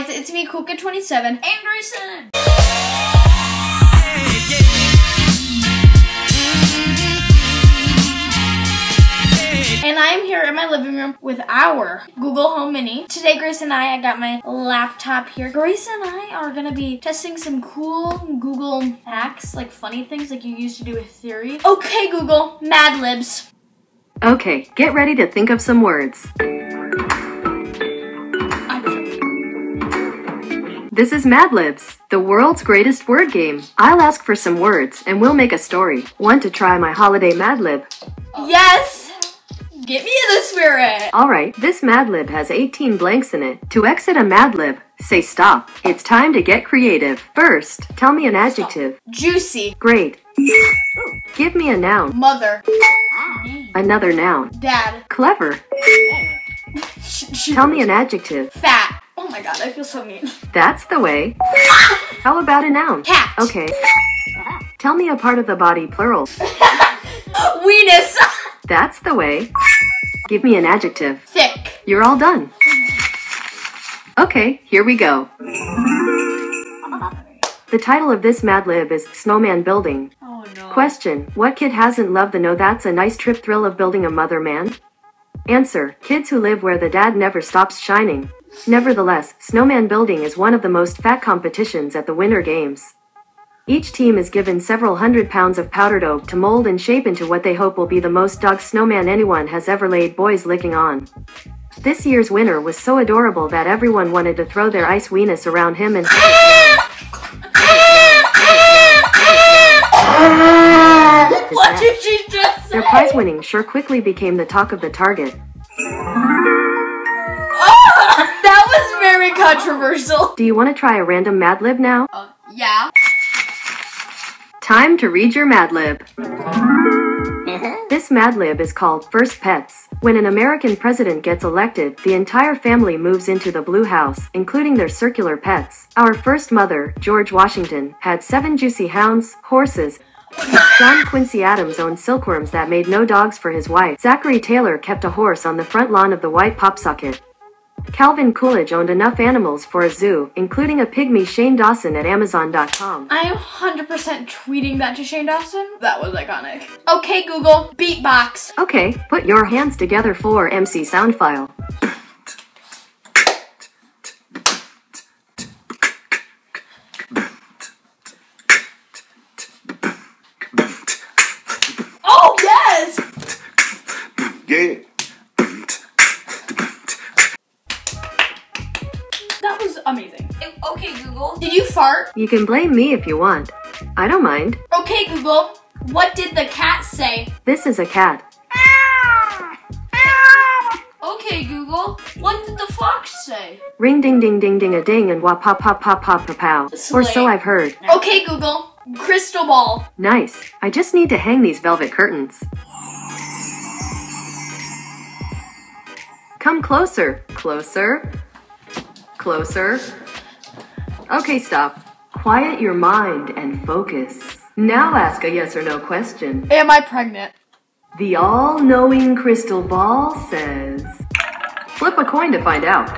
guys, it's me, Kuka27 and Grayson. And I'm here in my living room with our Google Home Mini. Today, Grace and I got my laptop here. Grace and I are gonna be testing some cool Google hacks, like funny things like you used to do with theory. Okay, Google, Mad Libs. Okay, get ready to think of some words. This is Mad Libs, the world's greatest word game. I'll ask for some words and we'll make a story. Want to try my holiday Mad Lib? Oh. Yes! Get me in the spirit! Alright, this Mad Lib has 18 blanks in it. To exit a Mad Lib, say stop. It's time to get creative. First, tell me an adjective. Stop. Juicy. Great. Give me a noun. Mother. Another noun. Dad. Clever. Tell me an adjective. Fat. Oh my god, I feel so mean. That's the way. How about a noun? Cat. Okay. Tell me a part of the body, plural. Weenus. That's the way. Give me an adjective. Thick. You're all done. Okay, here we go. The title of this Mad Lib is Snowman Building. Oh no. Question. What kid hasn't loved the no that's a nice trip thrill of building a mother man? Answer. Kids who live where the dad never stops shining. Nevertheless, snowman building is one of the most fat competitions at the Winter Games. Each team is given several hundred pounds of powdered dough to mold and shape into what they hope will be the most dog snowman anyone has ever laid boys licking on. This year's winner was so adorable that everyone wanted to throw their ice weenus around him and what did she just say? Their prize winning sure quickly became the talk of the target. Oh, that was very controversial. Do you want to try a random Mad Lib now? Yeah. Time to read your Mad Lib. This Mad Lib is called First Pets. When an American president gets elected, the entire family moves into the Blue House, including their circular pets. Our first mother, George Washington, had 7 juicy hounds, horses. John Quincy Adams owned silkworms that made no dogs for his wife. Zachary Taylor kept a horse on the front lawn of the White Popsocket. Calvin Coolidge owned enough animals for a zoo, including a pygmy Shane Dawson at Amazon.com. I am 100% tweeting that to Shane Dawson. That was iconic. Okay, Google, beatbox. Okay, put your hands together for MC sound file. Oh, yes! Yeah. Amazing. Okay, Google. Did you fart? You can blame me if you want. I don't mind. Okay, Google. What did the cat say? This is a cat. Ow! Ow! Okay, Google. What did the fox say? Ring ding ding ding ding a ding and wah pa pa pa pa pa pow. Or so I've heard. Okay, Google. Crystal ball. Nice. I just need to hang these velvet curtains. Come closer. Closer. Closer. Okay, stop. Quiet your mind and focus. Now ask a yes or no question. Am I pregnant? The all-knowing crystal ball says... Flip a coin to find out.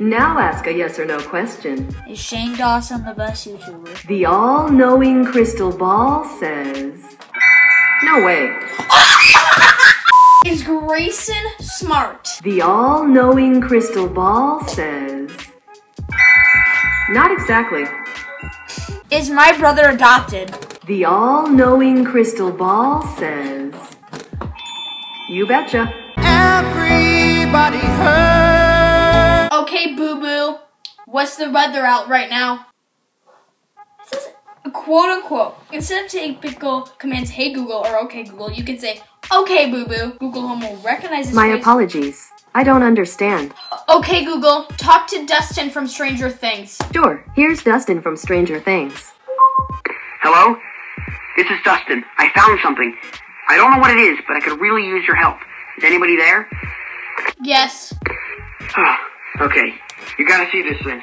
Now ask a yes or no question. Is Shane Dawson the best YouTuber? The all-knowing crystal ball says... No way. Is Grayson smart? The all-knowing crystal ball says... Not exactly. Is my brother adopted? The all-knowing crystal ball says... You betcha. Everybody heard. Okay, boo-boo. What's the weather out right now? This is a quote-unquote. Instead of typical commands, hey Google or okay Google, you can say... Okay, boo-boo. Google Home will recognize this My voice. Apologies. I don't understand. Okay, Google. Talk to Dustin from Stranger Things. Sure. Here's Dustin from Stranger Things. Hello? This is Dustin. I found something. I don't know what it is, but I could really use your help. Is anybody there? Yes. Okay. You gotta see this thing.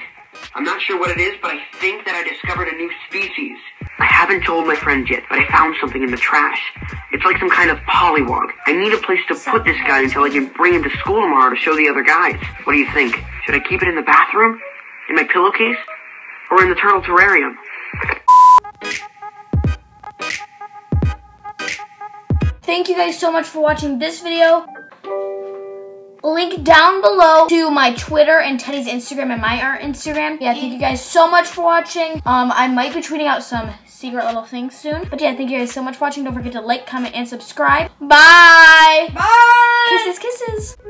I'm not sure what it is, but I think that I discovered a new species. I haven't told my friends yet, but I found something in the trash. It's like some kind of polywog. I need a place to put this guy until I can bring him to school tomorrow to show the other guys. What do you think? Should I keep it in the bathroom? In my pillowcase? Or in the turtle terrarium? Thank you guys so much for watching this video. Link down below to my Twitter and Teddy's Instagram and my art Instagram. Yeah, thank you guys so much for watching. I might be tweeting out some secret little things soon. But yeah, thank you guys so much for watching. Don't forget to like, comment, and subscribe. Bye! Bye! Kisses, kisses.